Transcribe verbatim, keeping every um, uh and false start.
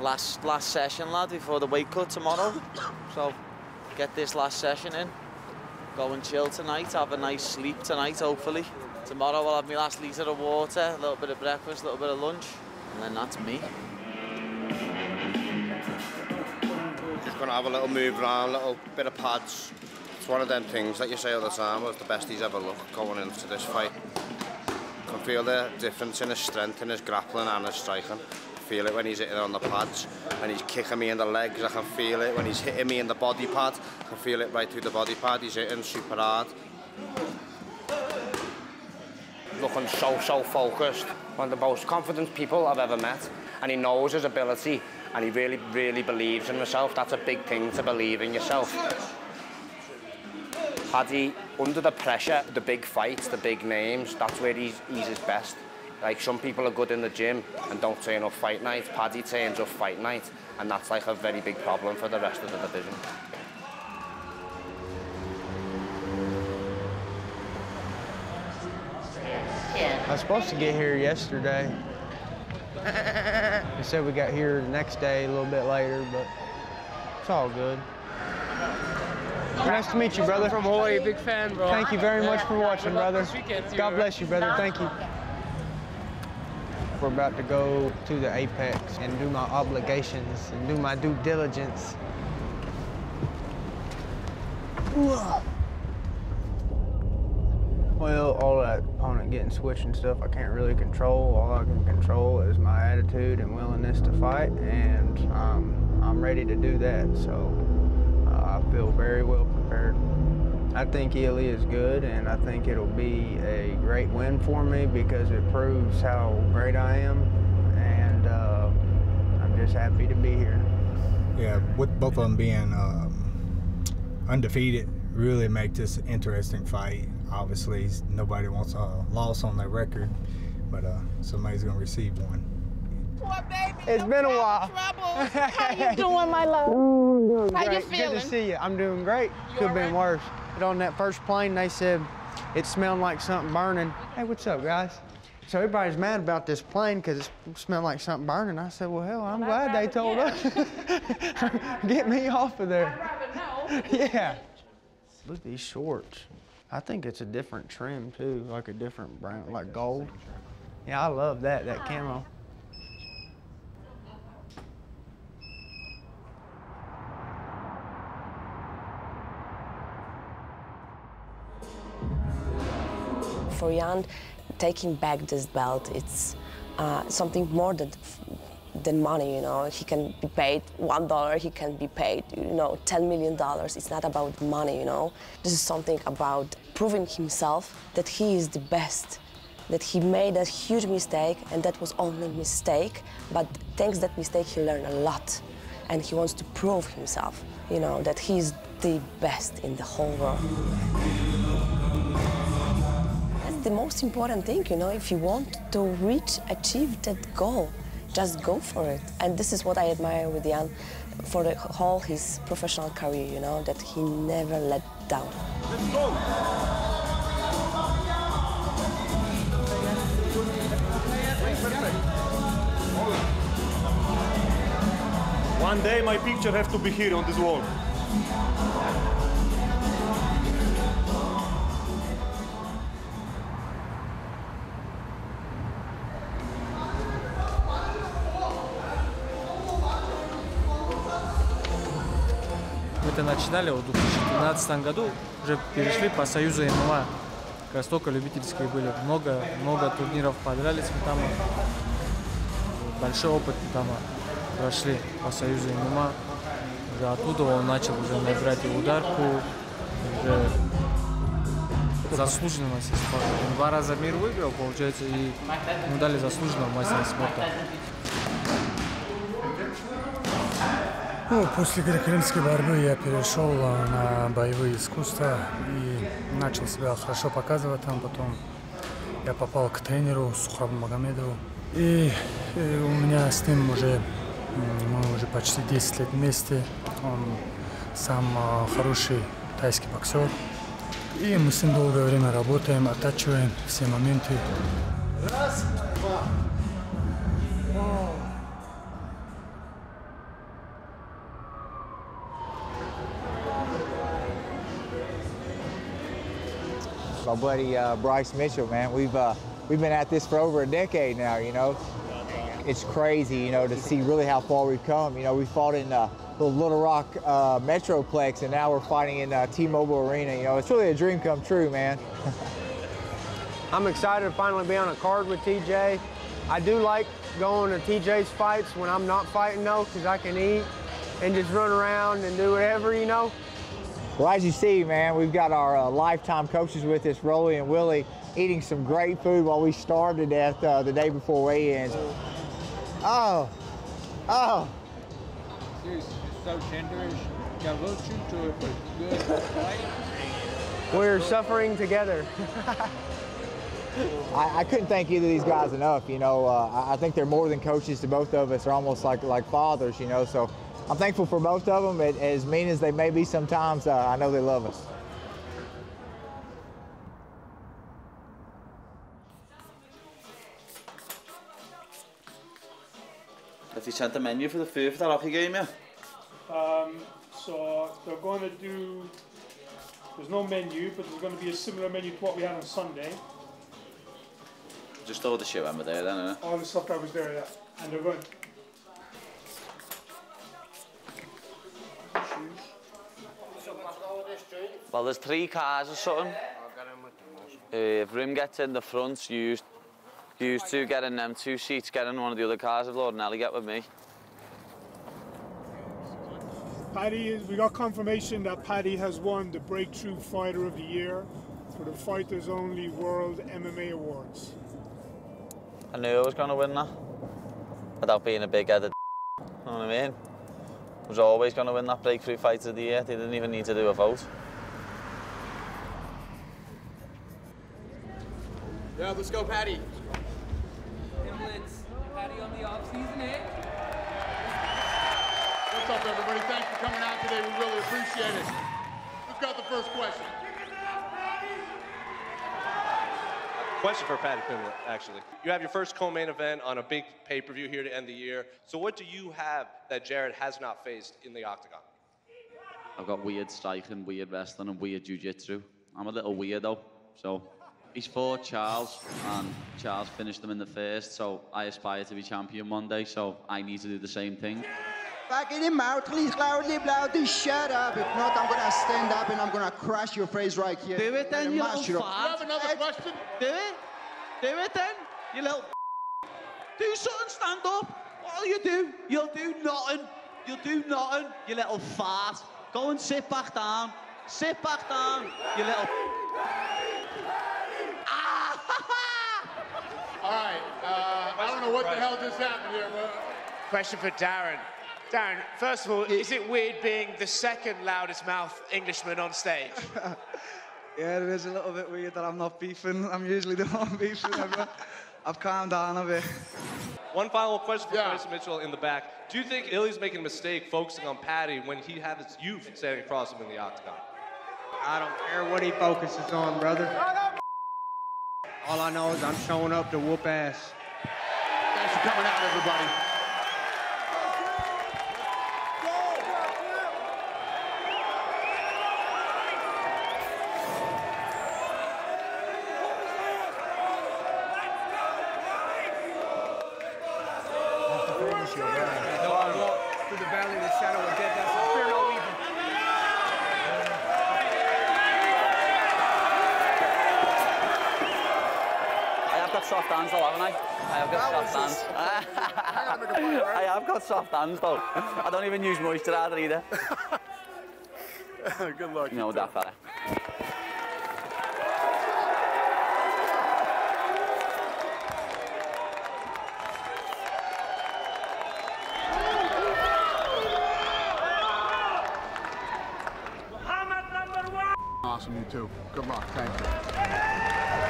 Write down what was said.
last last session, lad, before the weight cut tomorrow. So get this last session in. Go and chill tonight, have a nice sleep tonight, hopefully. Tomorrow I'll have my last litre of water, a little bit of breakfast, a little bit of lunch, and then that's me. Just gonna have a little move around, a little bit of pads. It's one of them things that you say all the time, was the best he's ever looked going into this fight. I can feel the difference in his strength, in his grappling and his striking. I feel it when he's hitting on the pads, when he's kicking me in the legs, I can feel it. When he's hitting me in the body pad, I can feel it right through the body pad. He's hitting super hard. Looking so, so focused. One of the most confident people I've ever met. And he knows his ability, and he really, really believes in himself. That's a big thing, to believe in yourself. Paddy, under the pressure, the big fights, the big names, that's where he's, he's his best. Like, some people are good in the gym and don't turn up fight night. Paddy turns up fight night, and that's like a very big problem for the rest of the division. I was supposed to get here yesterday. They said we got here the next day, a little bit later, but it's all good. Nice to meet you, brother. From Hawaii, big fan, bro. Thank you very much for watching, brother. God bless you, brother. Thank you. We're about to go to the Apex and do my obligations and do my due diligence. Well, all that opponent getting switched and stuff, I can't really control. All I can control is my attitude and willingness to fight, and um, I'm ready to do that. So. I feel very well prepared. I think Ellie is good, and I think it'll be a great win for me because it proves how great I am, and uh, I'm just happy to be here. Yeah, with both of them being um, undefeated, really make this an interesting fight. Obviously, nobody wants a loss on their record, but uh, somebody's gonna receive one. Boy, baby, it's been a while. How you doing, my love? Ooh, doing How great. you feeling? Good to see you. I'm doing great. You Could have right? been worse. But on that first plane, they said it smelled like something burning. Hey, what's up, guys? So everybody's mad about this plane because it smelled like something burning. I said, well, hell, I'm well, glad they told yeah. us. Get me off of there. Yeah. Look at these shorts. I think it's a different trim, too, like a different brown, like gold. Yeah, I love that, that camo. For Jan, taking back this belt, it's uh, something more than, than money, you know. He can be paid one dollar, he can be paid, you know, ten million dollars. It's not about money, you know. This is something about proving himself that he is the best, that he made a huge mistake, and that was only a mistake, but thanks to that mistake, he learned a lot, and he wants to prove himself, you know, that he is the best in the whole world. The most important thing, you know, if you want to reach, achieve that goal, just go for it. And this is what I admire with Jan for the whole his professional career, you know, that he never let down. Let's go. One day my picture has to be here on this wall. Начинали в две тысячи тринадцатом году, уже перешли по Союзу эм эм а. Как раз только любительские были. Много, много турниров подрались в Итамо. Большой опыт Итамо. Прошли по Союзу эм эм а. Уже оттуда он начал уже набирать и ударку. Уже заслуженный мастер спорта. Он два раза мир выиграл, получается, и ему дали заслуженного мастера спорта. Ну, после греко-римской борьбы я перешел на боевые искусства и начал себя хорошо показывать там. Потом я попал к тренеру Сухабу Магомедову. И, и у меня с ним уже, мы уже почти десять лет вместе. Он сам хороший тайский боксер. И мы с ним долгое время работаем, оттачиваем все моменты. Раз, два. my buddy uh, Bryce Mitchell, man. We've uh, we've been at this for over a decade now, you know. It's crazy, you know, to see really how far we've come. You know, we fought in uh, the Little Rock uh, Metroplex, and now we're fighting in uh, T-Mobile Arena. You know, it's really a dream come true, man. I'm excited to finally be on a card with T J. I do like going to T J's fights when I'm not fighting, though, because I can eat and just run around and do whatever, you know. Well, as you see, man, we've got our uh, lifetime coaches with us, Rolly and Willie, eating some great food while we starved to death uh, the day before weigh-ins. Oh, oh. Seriously, it's so tenderish. Got a little chew to it, but it's good. We're suffering together. I, I couldn't thank either of these guys enough. You know, uh, I think they're more than coaches to both of us. They're almost like like fathers, you know. So I'm thankful for both of them. It, as mean as they may be sometimes, uh, I know they love us. Have you sent the menu for the food for that hockey game yet? Um, so they're going to do, there's no menu, but there's going to be a similar menu to what we had on Sunday. Just all the shit when we're there then, isn't it? All the stuff that was there, yeah. And they're going. Well, there's three cars or something. Uh, if Rim gets in the front, used. Used to getting them two seats, getting one of the other cars of Lord and Ellie get with me. Paddy is, we got confirmation that Paddy has won the Breakthrough Fighter of the Year for the Fighters Only World M M A Awards. I knew I was going to win that. Without being a big-headed d***, you know what I mean? I was always going to win that Breakthrough Fighter of the Year. They didn't even need to do a vote. Yeah, let's go, Paddy. On the off season, eh? What's up, everybody? Thanks for coming out today. We really appreciate it. Who's got the first question? Question for Paddy Pimblett, actually. You have your first co-main event on a big pay-per-view here to end the year. So what do you have that Jared has not faced in the octagon? I've got weird striking, weird wrestling, and weird jiu-jitsu. I'm a little weirdo, so. He's fought Charles, and Charles finished him in the first, so I aspire to be champion one day, so I need to do the same thing. Back in him out, please, loudly, loudly, shut up. If not, I'm going to stand up and I'm going to crush your face right here. Do it then, you little fart. Do you have another question? Do it. Do it then, you little do something, stand up. What'll you do? You'll do nothing. You'll do nothing, you little fart. Go and sit back down. Sit back down, you little... All right, uh, I don't know what the hell just happened here, but... Question for Darren. Darren, first of all, is it weird being the second loudest mouth Englishman on stage? Yeah, it is a little bit weird that I'm not beefing. I'm usually the one beefing. I've calmed down a bit. One final question for yeah. Bryce Mitchell in the back. Do you think Illie's making a mistake focusing on Paddy when he has you standing across him in the octagon? I don't care what he focuses on, brother. All I know is I'm showing up to whoop ass. Thanks for coming out, everybody. Soft hands though, haven't I? I have got soft hands. I have got soft hands though. I don't even use moisturiser either. Good luck. No, that fella. Awesome, you too. Good luck, thank you.